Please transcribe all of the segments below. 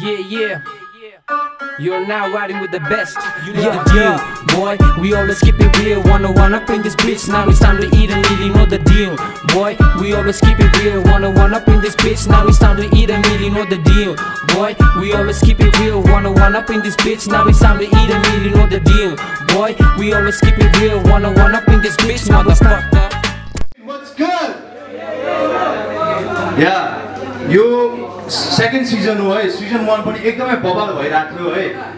Yeah. You're now riding with the best. You know the deal, boy. We always keep it real. 101 up in this bitch. Now it's time to eat and really know the deal, boy. We always keep it real. 101 up in this bitch. Now it's time to eat and really know the deal, boy. We always keep it real. 101 up in this bitch. Now it's time to eat and really know the deal, boy. We always keep it real. 101 up in this bitch, motherfucker. What's good? Yeah. You. Second season was season one, but it was bubble boy.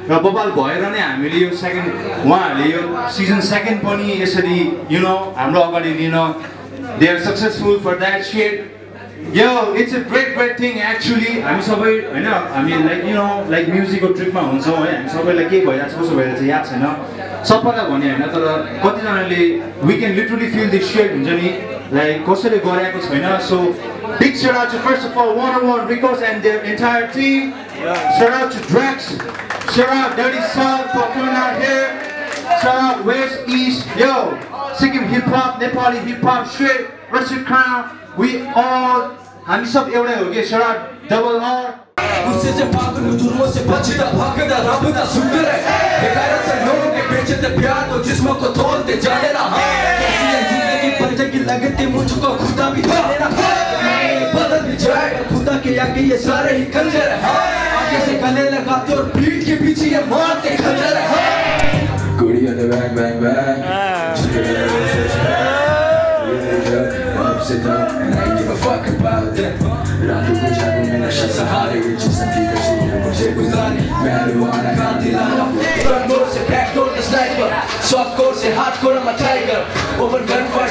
Bubble boy, second one. Season second pony is you know I'm already you know they are successful for that shit. Yo, it's a great thing actually. I'm sorry, you know. I mean like you know like music or trip my own so I'm sorry like hey boy that's also where it's yeah, you know. So far I know we can literally feel this shit, like कसले गराएको छैन. So big shout out to first of all 101 Ricos and their entire team. Shout out to Drax. Shout out Dirty South for coming out here. Shout out West East. Yo, Sikkim Hip Hop, Nepali Hip Hop shit, Rusty Crown. We all हामी सब एउटै हो के. Shout out Double R. Goody on the bang bang bang. Up, sit down, and I give a fuck about them. Soft core say hardcore, I'm a tiger. Open gunfire,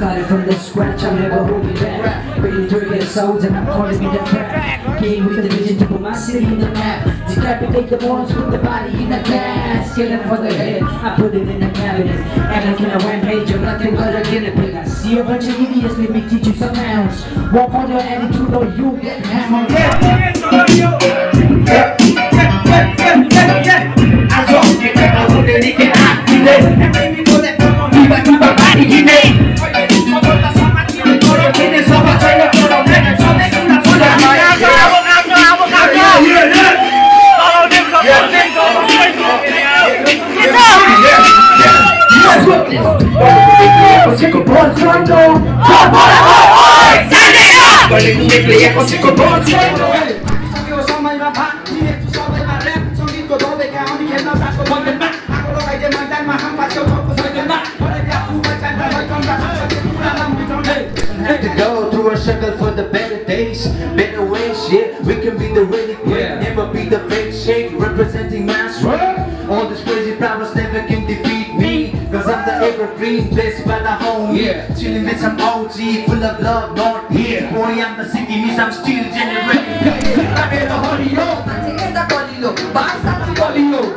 Started from the scratch, I'm never holding back. Been drinking sounds and I'm calling it a crack. Came with the vision to put my city in the map. Decapitate the bones with the body in the glass. Killing for the head, I put it in the cabinet. And I can a rampage, I'm nothing but a guinea pig. I see a bunch of idiots, let me teach you some hounds. Walk on your attitude or you get hammered. I saw you, I would have taken out today. Had to go through a struggle for the better days, better ways, yeah. We can be the really great, never be the fake shake, representing my strength. All these crazy problems never can defeat me, cause I'm the evergreen, blessed by the homie. Chilling with some OG, full of love, not here. Boy, I'm the city, means I'm still generating. I'm in the holy yo, I'm in the holy yo, I'm calling yo,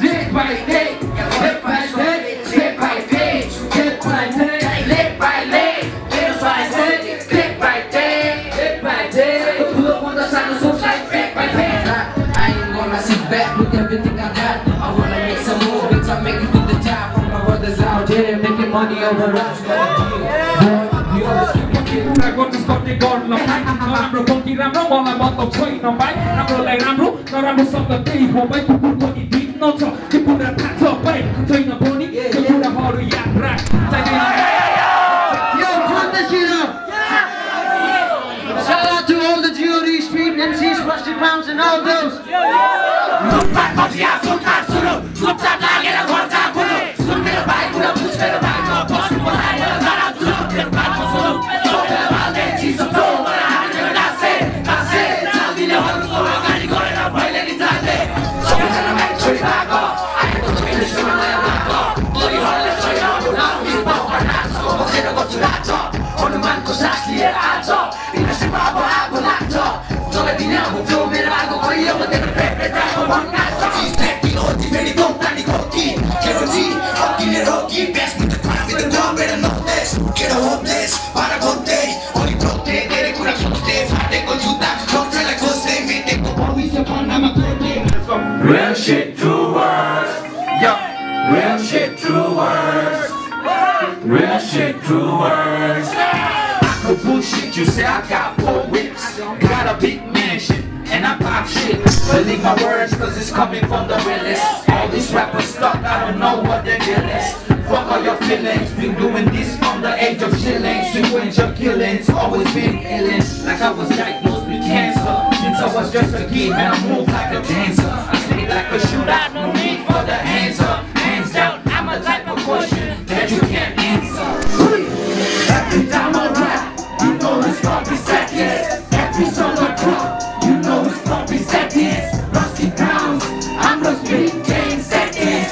day by day, day by day, day by day, day by day, day by day, day by day, day by day. money over rasta. Shout out to all the GOD street MCs, Rusty Crowns and all those. Real shit, true words. Yeah. Real shit, true words. Real shit, true words. I could bullshit, you say I got 4 whips. Got a big mansion, and I pop shit. Believe my words, cause it's coming from the realest. All these rappers stuck, I don't know what they deal is. Fuck all your feelings, been doing this from the age of shillings. You and your killings, always been illness. Like I was diagnosed with cancer. Since I was just a kid, man, I moved like a dancer. I stayed like a shootout, no need for the hands up. Hands down, I'm a type of question that you can't answer. Sweet. Every time I rap, you know it's gonna be sadness. Every song I drop, you know it's gonna be sadness. Rusty Crowns, I'm Rusty James, sadness.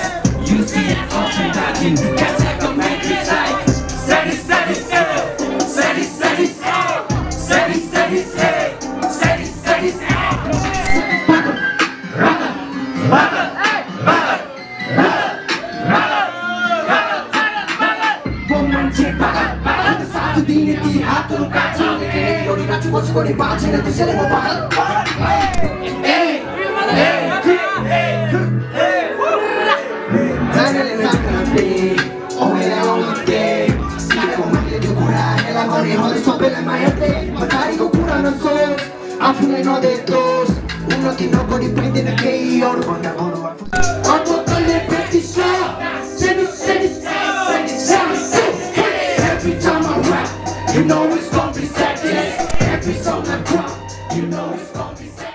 You see it, I'm talking, that's like a magic light. Sadie, sadie, sadie, sadie, sadie, sadie, sadie, sadie. Every time I rap, you know it's gonna be sadness. Every song I drop, you know it's gonna be sad.